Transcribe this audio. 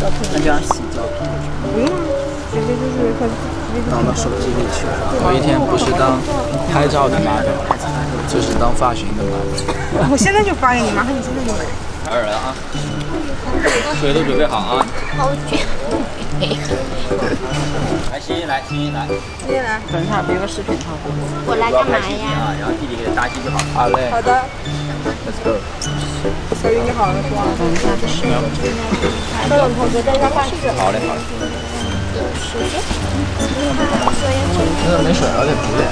胶片那这样洗胶片？不用啊，直接就是它弄到手机里去了。我一天不是当拍照的妈妈，就是当发型的妈妈。我现在就发给你，麻烦你现在就买。来人啊！水都准备好啊！好卷。来，欣欣来，欣欣来，欣欣来。等一下，别个视频哈。我来干嘛呀？然后弟弟给他搭戏就好。好嘞。好的。 Let's go。小雨你好了是吧？等一下，这是。高冷同学在这画室。好嘞好嘞。没水了，得补点。